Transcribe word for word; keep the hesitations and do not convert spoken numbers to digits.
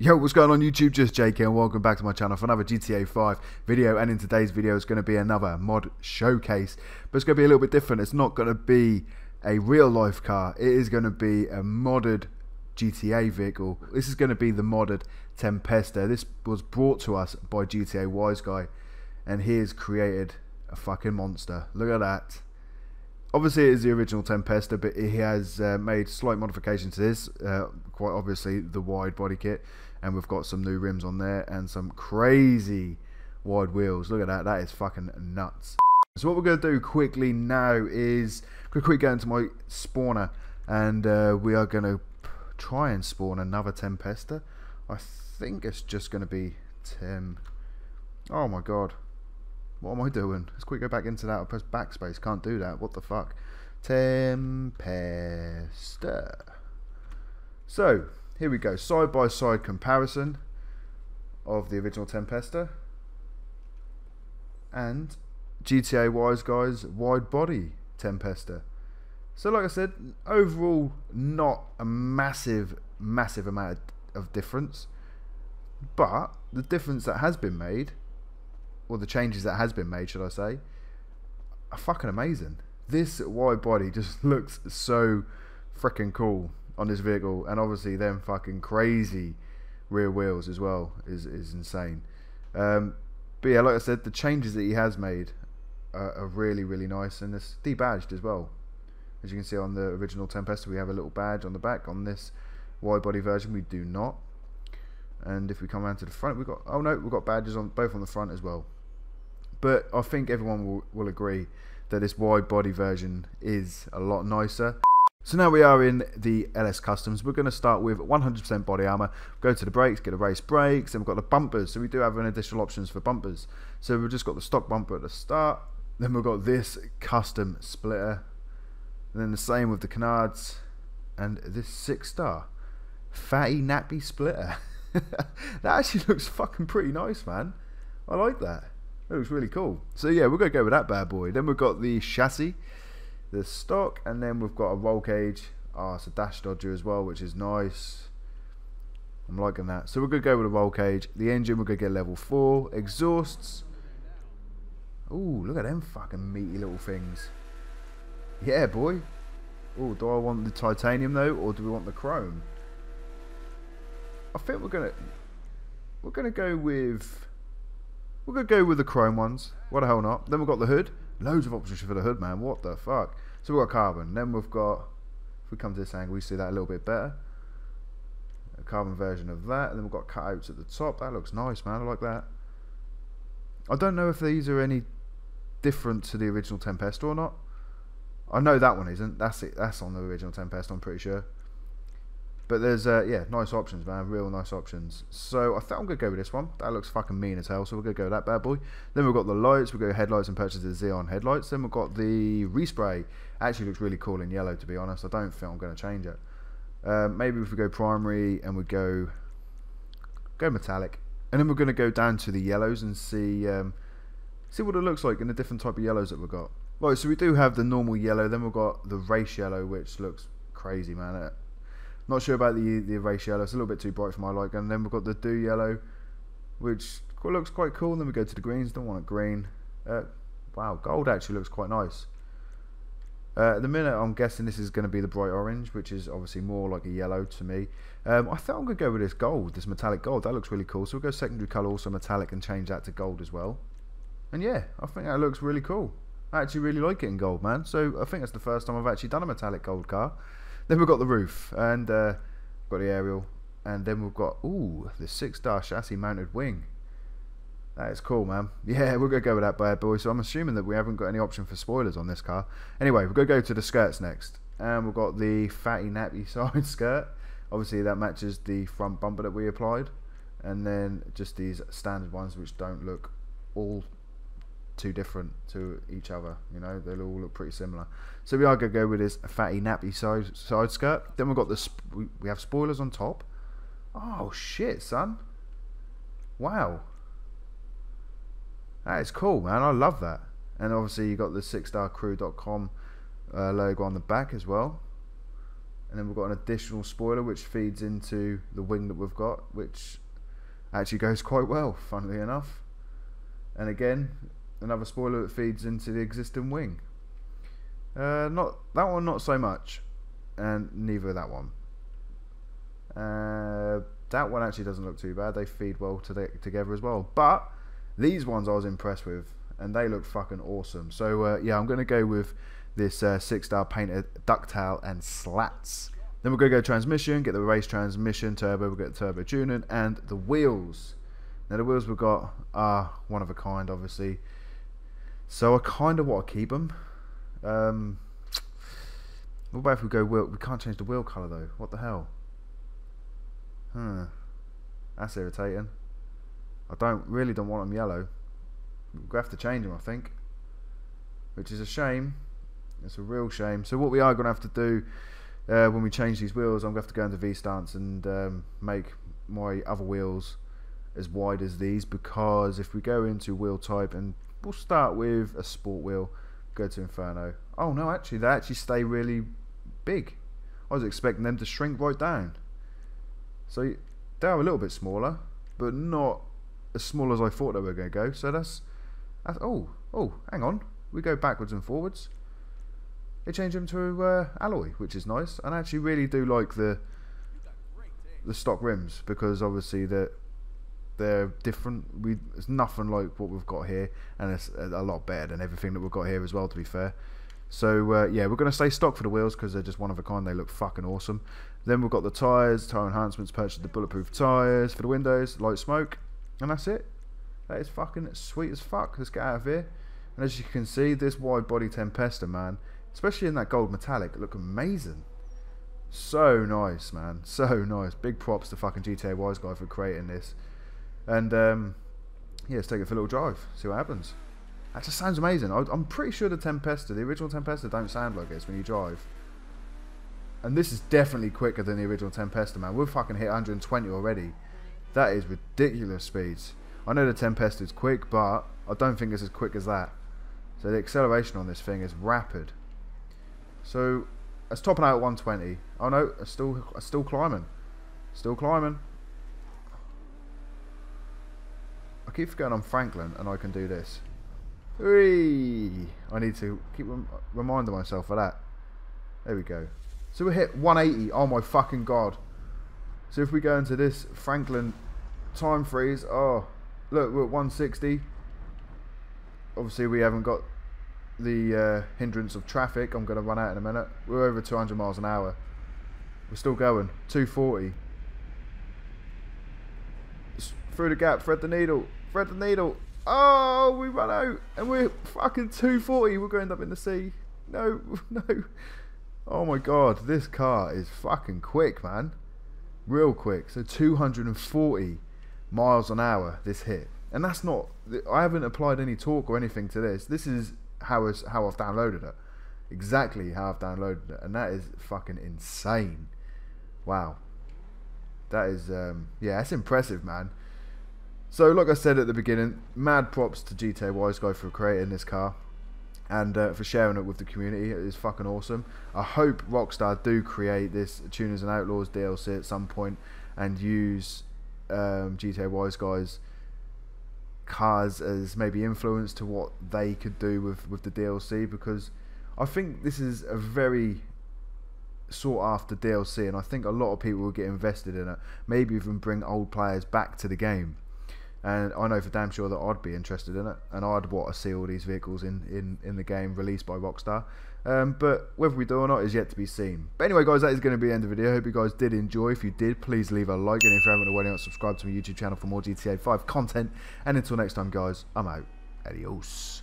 Yo, what's going on YouTube? Just J K and welcome back to my channel for another G T A five video. And in today's video it's going to be another mod showcase, but it's going to be a little bit different. It's not going to be a real life car, it is going to be a modded G T A vehicle. This is going to be the modded Tempesta. This was brought to us by G T A Wise Guy, and he has created a fucking monster. Look at that. Obviously it is the original Tempesta, but he has uh, made slight modifications to this, uh, quite obviously the wide body kit, and we've got some new rims on there and some crazy wide wheels. Look at that, that is fucking nuts. So what we're going to do quickly now is quickly go into my spawner, and uh, we are going to try and spawn another Tempesta. I think it's just going to be Tim. Oh my god. What am I doing? Let's quick go back into that. I press backspace. Can't do that. What the fuck? Tempesta. So, here we go. Side by side comparison of the original Tempesta and G T A Wise Guy's wide body Tempesta. So, like I said, overall, not a massive, massive amount of difference. But the difference that has been made, or the changes that has been made, should I say, are fucking amazing. This wide body just looks so freaking cool on this vehicle, and obviously them fucking crazy rear wheels as well is, is insane. Um, but yeah, like I said, the changes that he has made are, are really, really nice, and it's debadged as well. As you can see on the original Tempesta, we have a little badge on the back. On this wide body version, we do not. And if we come around to the front, we've got, oh no, we've got badges on both on the front as well. But I think everyone will, will agree that this wide body version is a lot nicer. So now we are in the L S customs. We're going to start with one hundred percent body armor, go to the brakes, get the race brakes, and we've got the bumpers. So we do have an additional options for bumpers. So we've just got the stock bumper at the start, then we've got this custom splitter, and then the same with the canards, and this six star fatty nappy splitter. That actually looks fucking pretty nice, man. I like that. It looks really cool. So yeah, we're going to go with that bad boy. Then we've got the chassis, the stock, and then we've got a roll cage. Ah, oh, it's a dash dodger as well, which is nice. I'm liking that. So we're going to go with a roll cage. The engine, we're going to get level four. Exhausts. Ooh, look at them fucking meaty little things. Yeah, boy. Ooh, do I want the titanium though, or do we want the chrome? I think we're gonna we're gonna go with we're gonna go with the chrome ones. What the hell not? Then we've got the hood. Loads of options for the hood, man. What the fuck? So we've got carbon. Then we've got, if we come to this angle, we see that a little bit better. A carbon version of that. And then we've got cutouts at the top. That looks nice, man. I like that. I don't know if these are any different to the original Tempesta or not. I know that one isn't. That's it. That's on the original Tempesta, I'm pretty sure. But there's, uh, yeah, nice options, man. Real nice options. So I think I'm going to go with this one. That looks fucking mean as hell, so we're going to go with that bad boy. Then we've got the lights. We've got headlights and purchase the Zeon headlights. Then we've got the respray. Actually looks really cool in yellow, to be honest. I don't think I'm going to change it. Uh, maybe if we go primary and we go go metallic. And then we're going to go down to the yellows and see um, see what it looks like in the different type of yellows that we've got. Right, so we do have the normal yellow. Then we've got the race yellow, which looks crazy, man. Not sure about the the race yellow. It's a little bit too bright for my liking. And then we've got the do yellow, which looks quite cool. And then we go to the greens. Don't want it green. Uh, wow, gold actually looks quite nice. Uh, at the minute, I'm guessing this is going to be the bright orange, which is obviously more like a yellow to me. Um, I think I'm going to go with this gold, this metallic gold. That looks really cool. So we'll go secondary colour, also metallic, and change that to gold as well. And yeah, I think that looks really cool. I actually really like it in gold, man. So I think that's the first time I've actually done a metallic gold car. Then we've got the roof, and uh, got the aerial, and then we've got, ooh, the six-star chassis mounted wing. That is cool, man. Yeah, we're going to go with that bad boy, so I'm assuming that we haven't got any option for spoilers on this car. Anyway, we're going to go to the skirts next, and we've got the fatty nappy side skirt. Obviously, that matches the front bumper that we applied, and then just these standard ones which don't look all too different to each other, you know, they'll all look pretty similar. So we are going to go with this fatty nappy side side skirt. Then we've got this, we have spoilers on top. Oh shit, son. Wow, that is cool, man. I love that. And obviously you got the six star crew dot com uh, logo on the back as well. And and then we've got an additional spoiler which feeds into the wing that we've got, which actually goes quite well, funnily enough. And again, another spoiler that feeds into the existing wing. Uh, not that one, not so much, and neither that one. Uh, that one actually doesn't look too bad. They feed well to the, together as well. But these ones I was impressed with, and they look fucking awesome. So uh, yeah, I'm gonna go with this uh, six-star painted ductile and slats. Then we're gonna go transmission, get the race transmission, turbo, we'll get turbo tuning, and the wheels. Now the wheels we've got are one of a kind, obviously. So I kind of want to keep them. Um, what about if we go wheel? We can't change the wheel colour though. What the hell? Huh. That's irritating. I don't really don't want them yellow. We'll have to change them, I think. Which is a shame. It's a real shame. So what we are going to have to do uh, when we change these wheels, I'm going to have to go into V stance and um, make my other wheels as wide as these, because if we go into wheel type, and we'll start with a sport wheel, go to Inferno. Oh no, actually they actually stay really big. I was expecting them to shrink right down. So they are a little bit smaller, but not as small as I thought they were going to go. So that's, that's oh oh hang on, we go backwards and forwards. They change them to uh, alloy, which is nice. And I actually really do like the the stock rims, because obviously they're they're different. We it's nothing like what we've got here, and it's a lot better than everything that we've got here as well, to be fair. So uh, yeah, we're going to stay stock for the wheels because they're just one of a kind. They look fucking awesome. Then we've got the tyres, tyre enhancements, purchased the bulletproof tyres for the windows, light smoke, and that's it. That is fucking sweet as fuck. Let's get out of here. And as you can see, this wide body Tempesta, man, especially in that gold metallic, look amazing. So nice, man, so nice. Big props to fucking G T A Wise Guy for creating this. And um, yeah, let's take it for a little drive, see what happens. That just sounds amazing. I, I'm pretty sure the Tempesta, the original Tempesta, don't sound like this when you drive. And this is definitely quicker than the original Tempesta, man. We've fucking hit one hundred and twenty already. That is ridiculous speeds. I know the Tempesta is quick, but I don't think it's as quick as that. So the acceleration on this thing is rapid. So it's topping out at one twenty. Oh no, it's still, it's still climbing. Still climbing. I keep forgetting I'm Franklin and I can do this. Whee! I need to keep rem reminding myself of that. There we go. So we hit one eighty. Oh my fucking god. So if we go into this Franklin time freeze, oh look, we're at one sixty. Obviously we haven't got the uh, hindrance of traffic. I'm going to run out in a minute. We're over two hundred miles an hour. We're still going. two forty. S through the gap. Thread the needle. Thread the needle. Oh, we run out. And we're fucking two forty. We're going to end up in the sea. No, no. Oh my god. This car is fucking quick, man. Real quick. So two hundred and forty miles an hour this hit. And that's not... I haven't applied any torque or anything to this. This is... How is how I've downloaded it, exactly how I've downloaded it, and that is fucking insane. Wow, that is um, yeah, that's impressive, man. So like I said at the beginning, mad props to G T A Wise Guy for creating this car and uh, for sharing it with the community. It is fucking awesome. I hope Rockstar do create this Tuners and Outlaws D L C at some point and use um, G T A Wise Guy's cars as maybe influence to what they could do with with the D L C, because I think this is a very sought after D L C, and I think a lot of people will get invested in it, maybe even bring old players back to the game. And I know for damn sure that I'd be interested in it, and I'd want to see all these vehicles in in in the game released by Rockstar. Um, but whether we do or not is yet to be seen. But anyway, guys, that is going to be the end of the video. I hope you guys did enjoy. If you did, please leave a like, and if you haven't already, subscribe to my YouTube channel for more G T A five content. And until next time, guys, I'm out. Adios.